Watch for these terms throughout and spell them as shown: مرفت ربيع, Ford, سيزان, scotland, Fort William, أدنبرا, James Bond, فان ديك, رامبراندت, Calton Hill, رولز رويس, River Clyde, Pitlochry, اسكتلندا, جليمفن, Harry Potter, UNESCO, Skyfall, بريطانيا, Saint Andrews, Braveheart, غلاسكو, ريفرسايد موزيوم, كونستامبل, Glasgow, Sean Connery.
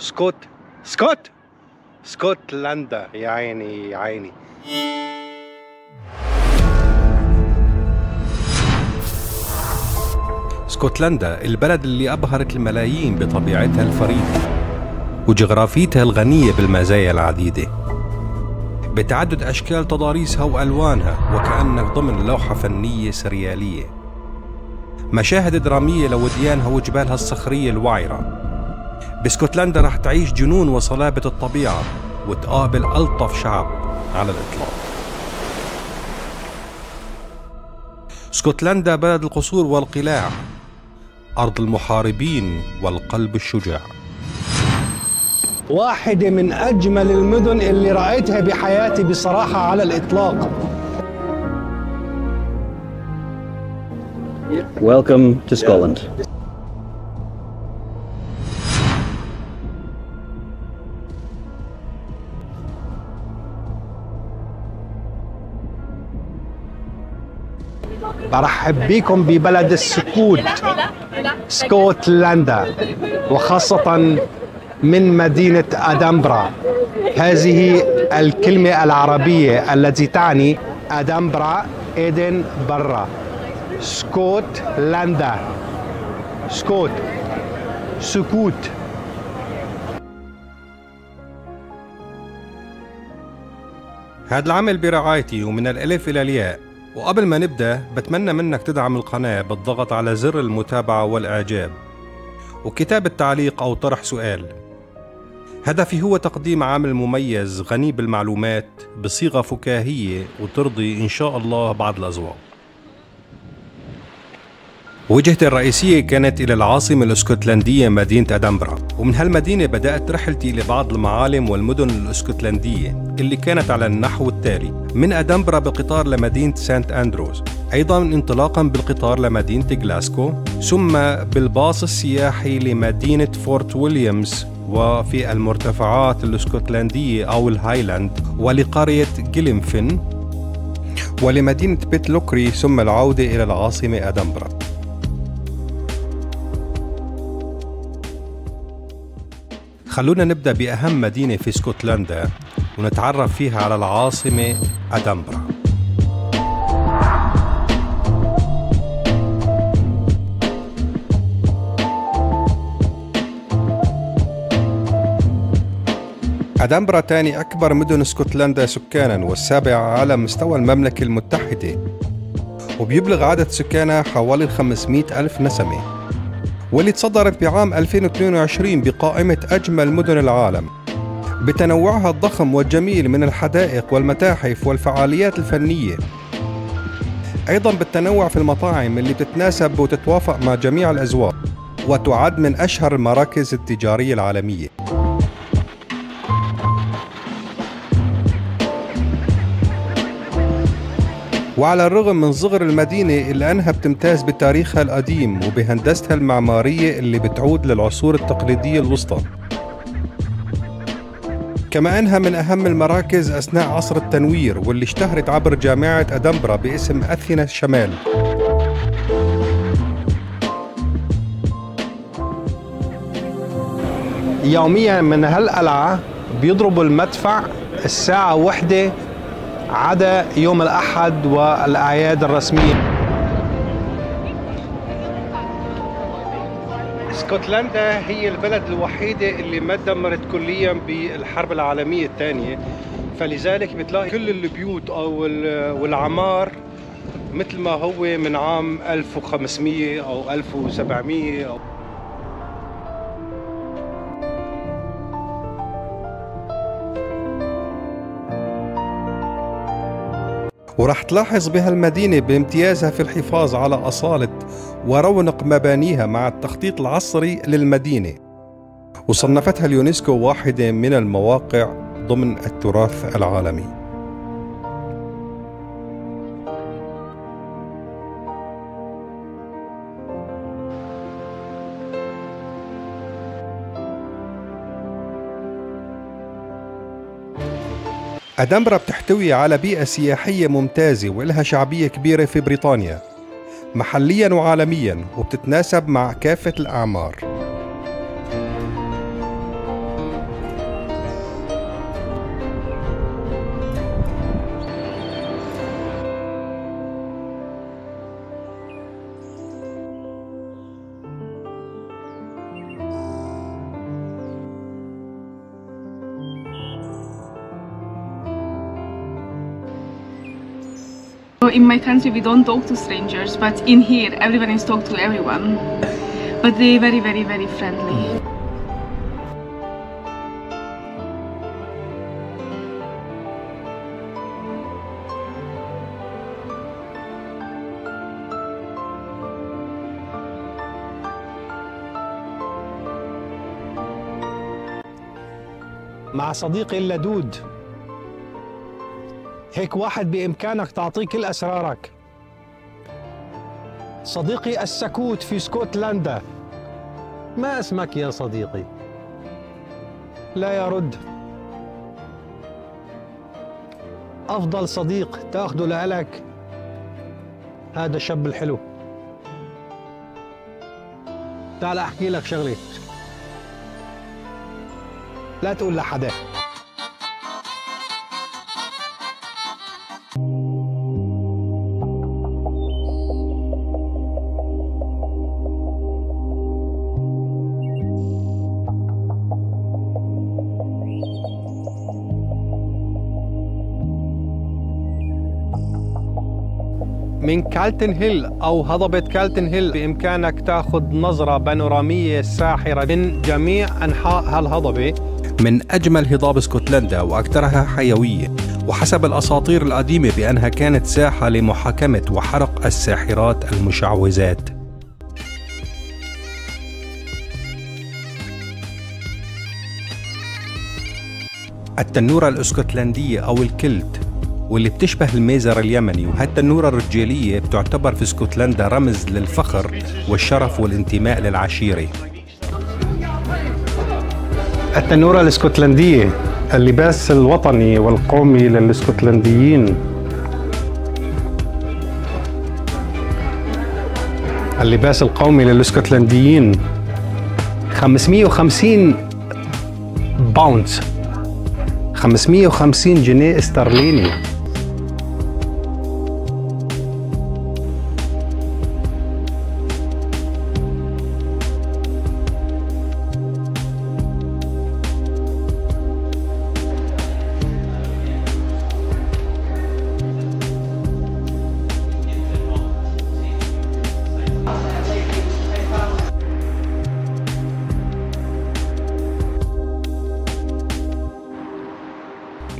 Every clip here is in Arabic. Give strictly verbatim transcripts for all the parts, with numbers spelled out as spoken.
سكوت سكوت اسكتلندا يا عيني يا عيني. اسكتلندا البلد اللي أبهرت الملايين بطبيعتها الفريدة وجغرافيتها الغنية بالمزايا العديدة بتعدد أشكال تضاريسها وألوانها، وكأنك ضمن لوحة فنية سريالية. مشاهد درامية لوديانها وجبالها الصخرية الوعرة. باسكتلندا راح تعيش جنون وصلابة الطبيعة وتقابل ألطف شعب على الإطلاق. اسكتلندا بلد القصور والقلاع، أرض المحاربين والقلب الشجاع. واحدة من أجمل المدن اللي رأيتها بحياتي بصراحة على الإطلاق. Welcome to Scotland. برحب بكم ببلد السكوت اسكتلندا، وخاصة من مدينة أدنبرا. هذه الكلمة العربية التي تعني أدنبرا، إيدن برا، اسكتلندا، سكوت سكوت. هذا العمل برعايتي ومن الألف إلى الياء. وقبل ما نبدأ بتمنى منك تدعم القناة بالضغط على زر المتابعة والإعجاب وكتابة تعليق أو طرح سؤال. هدفي هو تقديم عمل مميز غني بالمعلومات بصيغة فكاهية وترضي إن شاء الله بعض الأذواق. وجهتي الرئيسية كانت إلى العاصمة الاسكتلندية مدينة أدنبرا، ومن هالمدينة بدأت رحلتي إلى بعض المعالم والمدن الاسكتلندية اللي كانت على النحو التالي: من أدنبرا بالقطار لمدينة سانت أندروز، أيضاً انطلاقاً بالقطار لمدينة غلاسكو، ثم بالباص السياحي لمدينة فورت ويليامز وفي المرتفعات الاسكتلندية أو الهايلاند، ولقرية جليمفن ولمدينة بيتلوكري، ثم العودة إلى العاصمة أدنبرا. خلونا نبدأ بأهم مدينة في اسكتلندا ونتعرف فيها على العاصمة أدنبرا. أدنبرا ثاني أكبر مدن اسكتلندا سكاناً والسابعة على مستوى المملكة المتحدة، وبيبلغ عدد سكانها حوالي خمسمئة ألف نسمة، واللي تصدرت بعام ألفين واثنين وعشرين بقائمة أجمل مدن العالم بتنوعها الضخم والجميل من الحدائق والمتاحف والفعاليات الفنية، أيضا بالتنوع في المطاعم اللي بتتناسب وتتوافق مع جميع الأذواق، وتعد من أشهر المراكز التجارية العالمية. وعلى الرغم من صغر المدينة إلا أنها بتمتاز بتاريخها القديم وبهندستها المعمارية اللي بتعود للعصور التقليدية الوسطى، كما أنها من أهم المراكز أثناء عصر التنوير واللي اشتهرت عبر جامعة أدنبرا باسم أثينا الشمال. يوميا من هالقلعة بيضرب المدفع الساعة واحدة عدا يوم الأحد والأعياد الرسمية. اسكتلندا هي البلد الوحيدة اللي ما تدمرت كليا بالحرب العالمية الثانية، فلذلك بتلاقي كل البيوت أو والعمار مثل ما هو من عام ألف وخمسمئة أو ألف وسبعمئة أو ورح تلاحظ بها المدينة بامتيازها في الحفاظ على أصالة ورونق مبانيها مع التخطيط العصري للمدينة، وصنفتها اليونسكو واحدة من المواقع ضمن التراث العالمي. أدنبرا بتحتوي على بيئة سياحية ممتازة وإلها شعبية كبيرة في بريطانيا محلياً وعالمياً، وبتتناسب مع كافة الأعمار. in my country we don't talk to strangers, but in here everyone is talking to everyone. But they are very, very, very friendly. مع صديقي اللدود، هيك واحد بإمكانك تعطيه كل أسرارك. صديقي السكوت في اسكتلندا، ما اسمك يا صديقي؟ لا يرد. أفضل صديق تأخذه لإلك هذا الشاب الحلو. تعال أحكي لك شغلة، لا تقول لحدا. من كالتن هيل أو هضبة كالتن هيل بإمكانك تأخذ نظرة بانورامية ساحرة من جميع أنحاء هالهضبة. من أجمل هضاب اسكتلندا وأكثرها حيوية، وحسب الأساطير القديمة بأنها كانت ساحة لمحاكمة وحرق الساحرات المشعوذات. التنورة الاسكتلندية أو الكلت، واللي بتشبه الميزر اليمني، وهالتنورة الرجالية بتعتبر في اسكتلندا رمز للفخر والشرف والانتماء للعشيرة. التنورة الاسكتلندية، اللباس الوطني والقومي للاسكتلنديين. اللباس القومي للاسكتلنديين خمسمية وخمسين باوند، خمسمية وخمسين جنيه استرليني.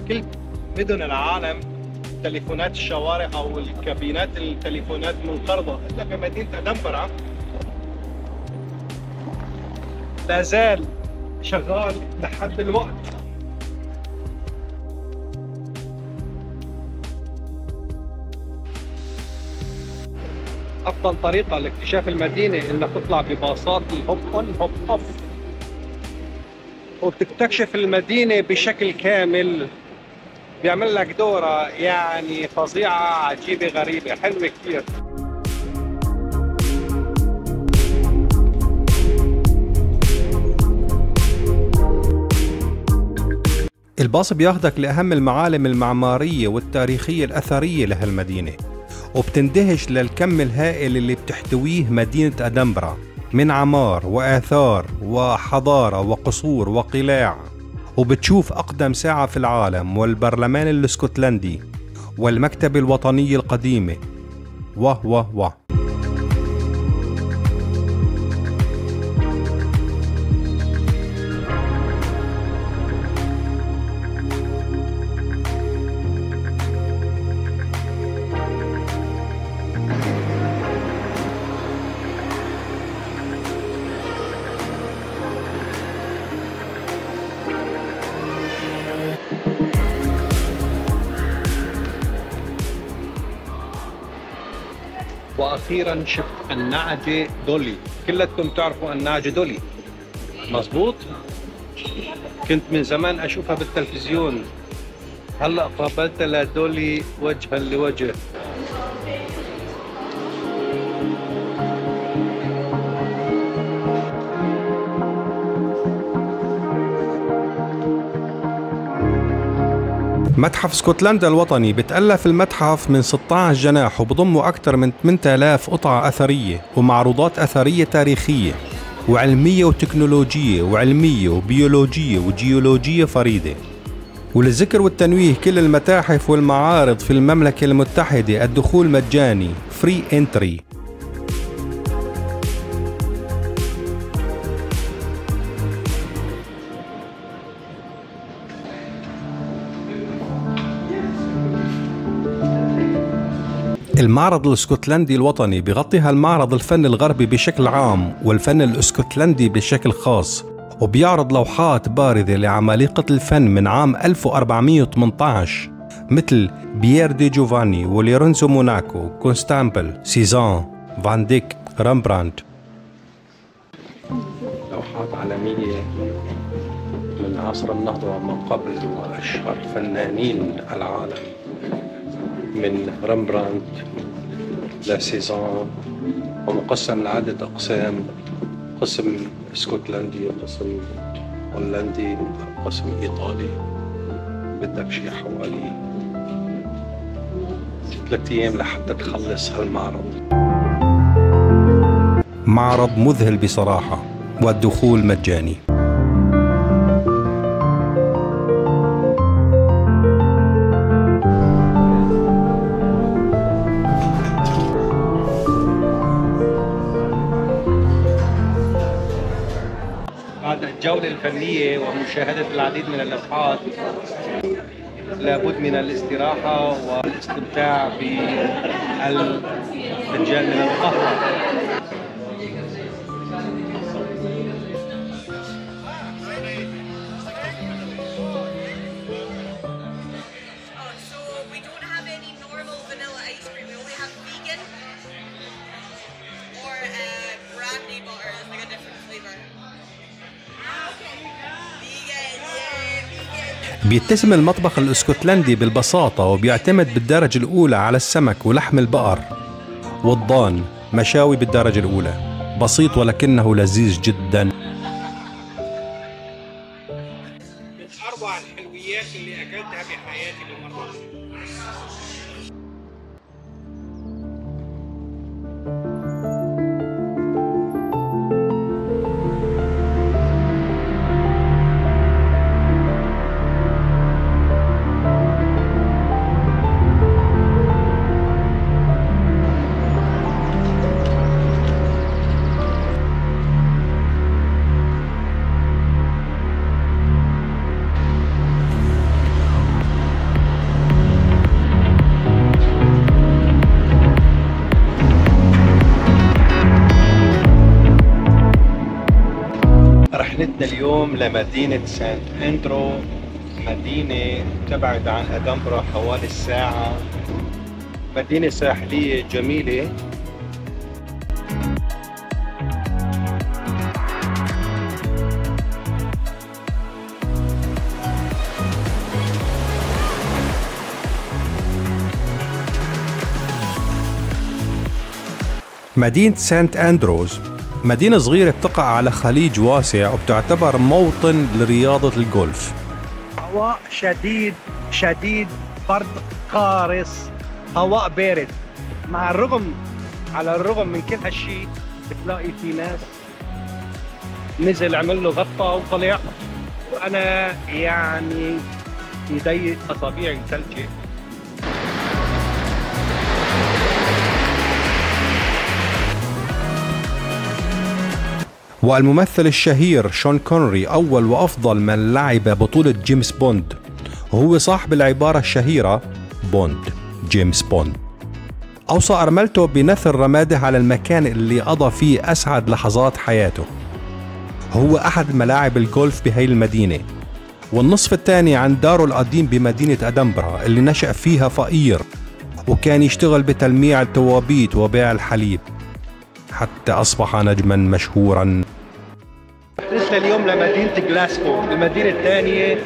كل مدن العالم تليفونات الشوارع او الكابينات التليفونات منقرضه، الا في مدينه ادنبرا لا زال شغال لحد الوقت. افضل طريقه لاكتشاف المدينه انك تطلع بباصات الهوب اون هوب اوف وبتكتشف المدينه بشكل كامل. بيعمل لك دورة يعني فظيعة، عجيبة، غريبة، حلوة كتير. الباص بياخدك لأهم المعالم المعمارية والتاريخية الأثرية لهالمدينة، وبتندهش للكم الهائل اللي بتحتويه مدينة أدنبرا من عمار وآثار وحضارة وقصور وقلاع. وبتشوف أقدم ساعة في العالم والبرلمان الاسكتلندي والمكتبة الوطنية القديمة و و و واخيرا شفت النعجه دولي. كلكم بتعرفوا النعجه دولي، مزبوط؟ كنت من زمان اشوفها بالتلفزيون، هلا قابلت لدولي وجها لوجه. متحف اسكتلندا الوطني، بتألف المتحف من ستة عشر جناح وبضم أكثر من ثمانية آلاف قطعة أثرية ومعروضات أثرية تاريخية وعلمية وتكنولوجية وعلمية وبيولوجية وجيولوجية فريدة. وللذكر والتنويه كل المتاحف والمعارض في المملكة المتحدة الدخول مجاني فري انتري. المعرض الاسكتلندي الوطني بغطي هالمعرض الفن الغربي بشكل عام والفن الاسكتلندي بشكل خاص، وبيعرض لوحات بارزة لعمالقة الفن من عام ألف وأربعمئة وثمانية عشر مثل بيير دي جوفاني وليرنزو موناكو، كونستامبل، سيزان، فان ديك، رامبراندت. لوحات عالمية من عصر النهضة ومن قبل، وأشهر فنانين العالم من رامبراندت لسيزان، ومقسم لعدة أقسام، قسم اسكتلندي، قسم هولندي، قسم إيطالي. بدك شي حوالي ثلاث أيام لحتى تخلص هالمعرض. معرض مذهل بصراحة والدخول مجاني. الجولة الفنية ومشاهدة العديد من اللوحات لابد من الاستراحة والاستمتاع بالفنجان من القهوة. بيتسم المطبخ الاسكتلندي بالبساطة وبيعتمد بالدرجة الأولى على السمك ولحم البقر والضان، مشاوي بالدرجة الأولى، بسيط ولكنه لذيذ جدا. من أروع الحلويات اللي أكلتها بحياتي للمرة. اليوم لمدينة سانت أندرو، مدينة تبعد عن إدنبرا حوالي الساعة، مدينة ساحلية جميلة. مدينة سانت أندروز مدينة صغيرة بتقع على خليج واسع وبتعتبر موطن لرياضة الجولف. هواء شديد شديد، برد قارس، هواء بارد. مع الرغم على الرغم من كل هالشيء بتلاقي في ناس نزل عمل له غطا وطلع، وأنا يعني يدي أصابيعي ثلجة. والممثل الشهير شون كونري أول وأفضل من لعب بطولة جيمس بوند، وهو صاحب العبارة الشهيرة بوند جيمس بوند. أوصى أرملته بنثر رماده على المكان اللي قضى فيه أسعد لحظات حياته. هو أحد ملاعب الجولف بهي المدينة، والنصف الثاني عن داره القديم بمدينة إدنبرا اللي نشأ فيها فقير، وكان يشتغل بتلميع التوابيت وبيع الحليب حتى أصبح نجما مشهورا. رحلتنا اليوم لمدينة جلاسكو، المدينة الثانية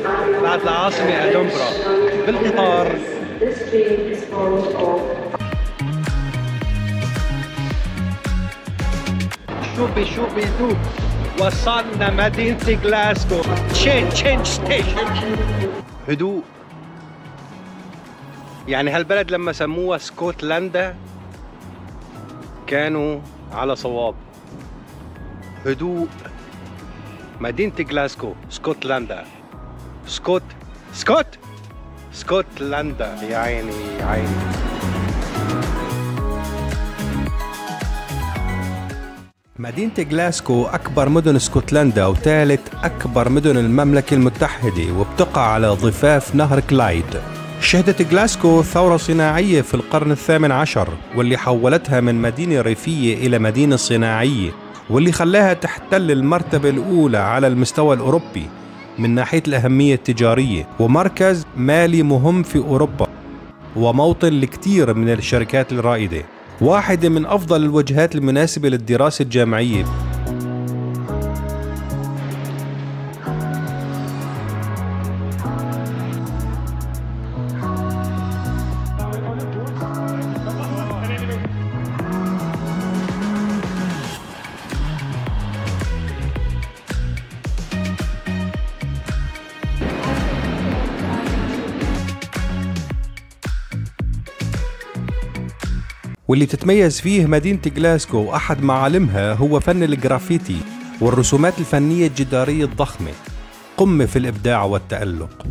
بعد العاصمة إدنبرا، بالقطار. شوفي شوفي دوب، وصلنا مدينة جلاسكو، تشين تشين ستيشن. هدوء، يعني هالبلد لما سموها اسكتلندا كانوا على صواب. هدوء، مدينة جلاسكو، اسكتلندا، سكوت سكوت اسكتلندا يا عيني يا عيني. مدينة جلاسكو أكبر مدن اسكتلندا وثالث أكبر مدن المملكة المتحدة وبتقع على ضفاف نهر كلايد. شهدت جلاسكو ثورة صناعية في القرن الثامن عشر واللي حولتها من مدينة ريفية إلى مدينة صناعية واللي خلاها تحتل المرتبة الأولى على المستوى الأوروبي من ناحية الأهمية التجارية ومركز مالي مهم في أوروبا وموطن لكثير من الشركات الرائدة، واحدة من أفضل الوجهات المناسبة للدراسة الجامعية. واللي تتميز فيه مدينة جلاسكو وأحد معالمها هو فن الجرافيتي والرسومات الفنية الجدارية الضخمة، قمة في الإبداع والتألق.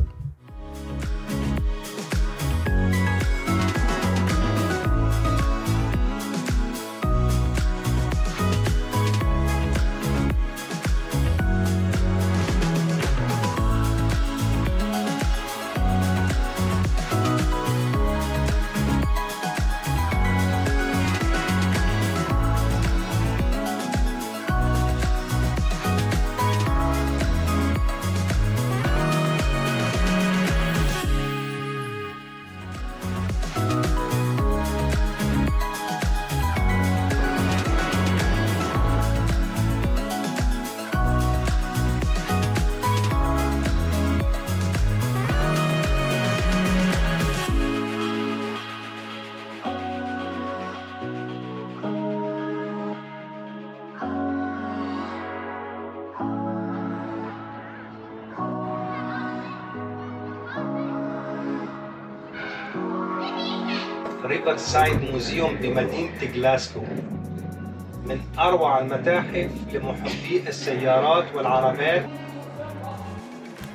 ريفرسايد موزيوم بمدينة جلاسكو من أروع المتاحف لمحبي السيارات والعربات.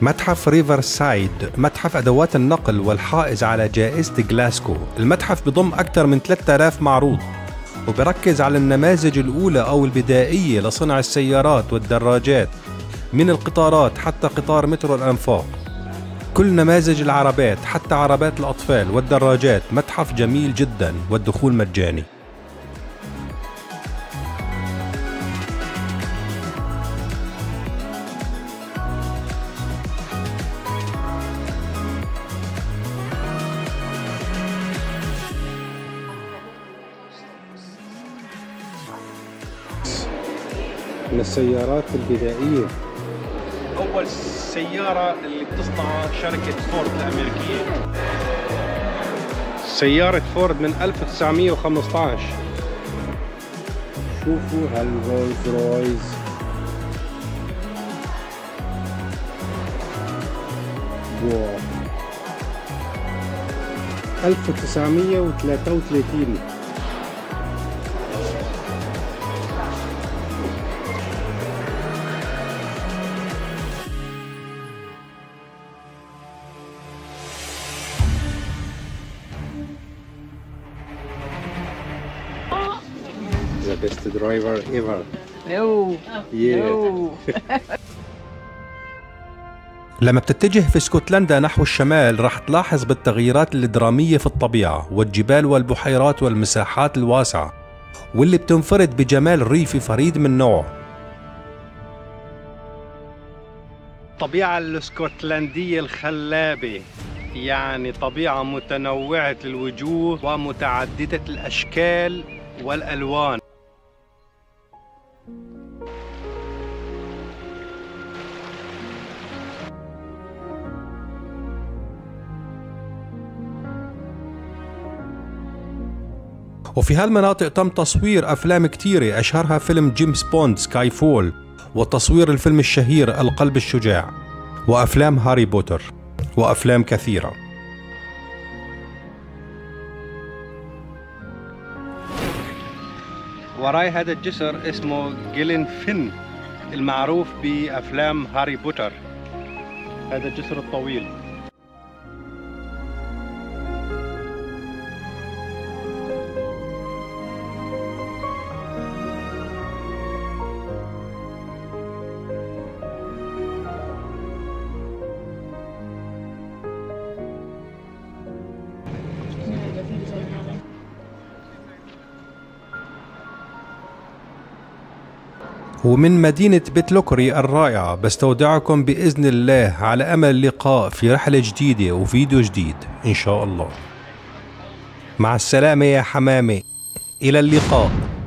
متحف ريفرسايد متحف أدوات النقل والحائز على جائزة جلاسكو. المتحف بضم أكثر من ثلاثة آلاف معروض وبركز على النماذج الأولى أو البدائية لصنع السيارات والدراجات من القطارات حتى قطار مترو الأنفاق. كل نماذج العربات حتى عربات الأطفال والدراجات. متحف جميل جدا والدخول مجاني. من السيارات البدائية أول سيارة اللي بتصنعها شركة فورد الأمريكية، سيارة فورد من ألف وتسعمية وخمسطعش. شوفوا هالرولز رويز واو ألف وتسعمية وثلاثة وثلاثين. The best driver ever. No. Yeah. لما بتتجه في اسكتلندا نحو الشمال رح تلاحظ بالتغييرات الدرامية في الطبيعة والجبال والبحيرات والمساحات الواسعة واللي بتنفرد بجمال ريفي فريد من نوعه. الطبيعة الاسكتلندية الخلابة، يعني طبيعة متنوعة الوجوه ومتعددة الأشكال والألوان. وفي هالمناطق تم تصوير أفلام كتيرة أشهرها فيلم جيمس بوند سكاي فول وتصوير الفيلم الشهير القلب الشجاع وأفلام هاري بوتر وأفلام كثيرة. وراي هذا الجسر اسمه جلينفن المعروف بأفلام هاري بوتر، هذا الجسر الطويل. ومن مدينة بيتلوكري الرائعة بستودعكم بإذن الله على أمل اللقاء في رحلة جديدة وفيديو جديد إن شاء الله. مع السلامة يا حمامي، إلى اللقاء.